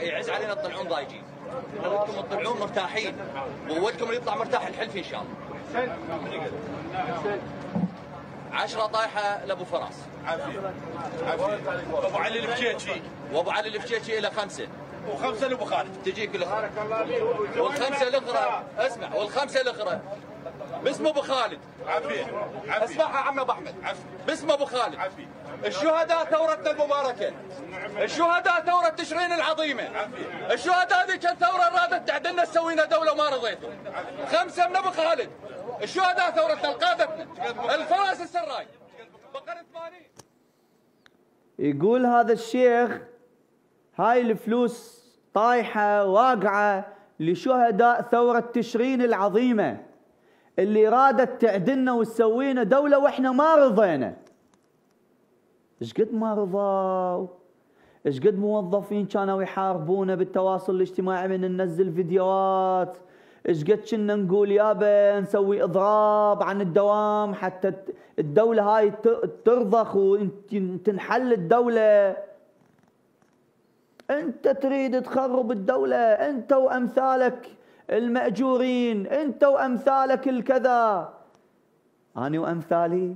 يعز علينا تطلعون ضايجين، ودكم تطلعون مرتاحين، وودكم اللي يطلع مرتاح الحلف ان شاء الله. 10 طايحه لابو فراس. عافيه. ابو علي البجيجي. وابو علي البجيجي الى 5. و5 لابو خالد. تجيك الاخرى. والخمسه الاخرى اسمع، والخمسه الاخرى باسم ابو خالد. عافيه. اسمعها عم ابو احمد. باسم ابو خالد. عافيه. الشهداء ثورتنا المباركه. الشهداء ثورة تشرين العظيمة. الشهداء ذيك الثورة رادت تعدلنا تسوينا دولة وما رضيتوا. 5 من ابو خالد. الشهداء ثورتنا قادتنا. الفراس السراي. بقر 80. يقول هذا الشيخ هاي الفلوس طايحة واقعة لشهداء ثورة تشرين العظيمة اللي رادت تعدلنا وتسوينا دولة واحنا ما رضينا. ايش قد ما رضاوا، ايش قد موظفين كانوا يحاربونا بالتواصل الاجتماعي من ننزل فيديوهات، ايش قد كنا نقول يابا نسوي اضراب عن الدوام حتى الدوله هاي ترضخ وتنحل الدوله. انت تريد تخرب الدوله، انت وامثالك المأجورين، انت وامثالك الكذا. انا وامثالي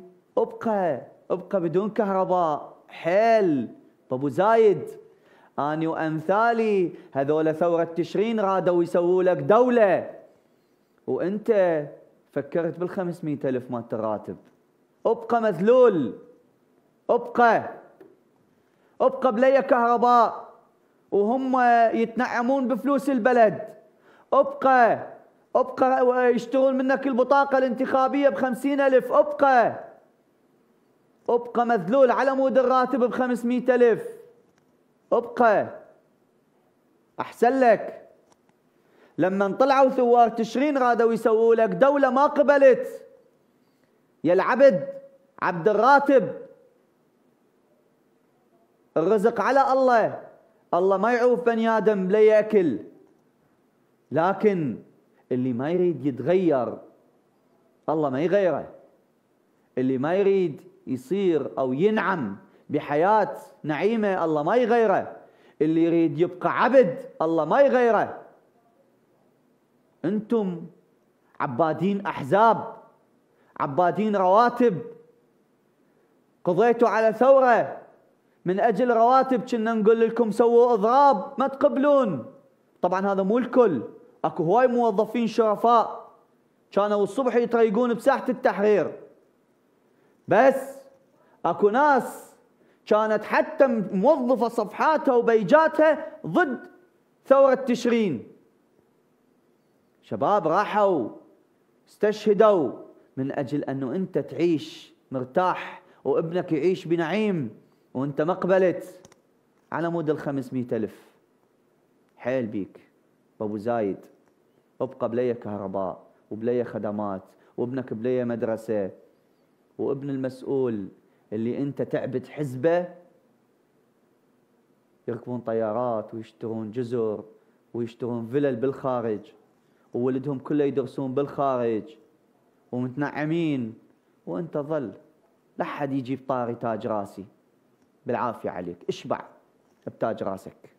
ابقى بدون كهرباء حيل. طب زايد اني وامثالي هذول ثوره تشرين رادوا يسووا لك دوله، وانت فكرت بال500 ألف مال الراتب. ابقى مذلول، ابقى بلي كهرباء وهم يتنعمون بفلوس البلد. ابقى يشترون منك البطاقه الانتخابيه ب50 ألف. ابقى مذلول على مود الراتب ب500 ألف. احسن لك. لما طلعوا ثوار تشرين رادوا يسووا لك دولة ما قبلت. يا العبد عبد الراتب، الرزق على الله، الله ما يعوف بني آدم لا يأكل. لكن اللي ما يريد يتغير الله ما يغيره، اللي ما يريد يصير أو ينعم بحياة نعيمة الله ما يغيره، اللي يريد يبقى عبد الله ما يغيره. أنتم عبادين أحزاب، عبادين رواتب. قضيتوا على ثورة من أجل رواتب، كنا نقول لكم سووا إضراب ما تقبلون. طبعا هذا مو الكل، أكو هواي موظفين شرفاء كانوا الصبح يتريقون بساحة التحرير، بس اكو ناس كانت حتى موظفه صفحاتها وبيجاتها ضد ثوره تشرين. شباب راحوا استشهدوا من اجل انه انت تعيش مرتاح وابنك يعيش بنعيم، وانت ما قبلت على مود ال500 ألف. حيل بيك بابو زايد، ابقى بلي كهرباء وبلي خدمات، وابنك بلي مدرسه، وابن المسؤول اللي انت تعبد حزبه يركبون طيارات ويشترون جزر ويشترون فلل بالخارج، وولدهم كله يدرسون بالخارج ومتنعمين، وانت ظل لا حد يجيب طاري تاج راسي. بالعافيه عليك، اشبع بتاج راسك.